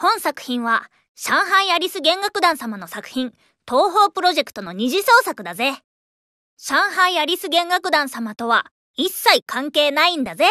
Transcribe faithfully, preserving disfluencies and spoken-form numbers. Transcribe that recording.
本作品は、上海アリス弦楽団様の作品、東宝プロジェクトの二次創作だぜ。上海アリス弦楽団様とは一切関係ないんだぜ。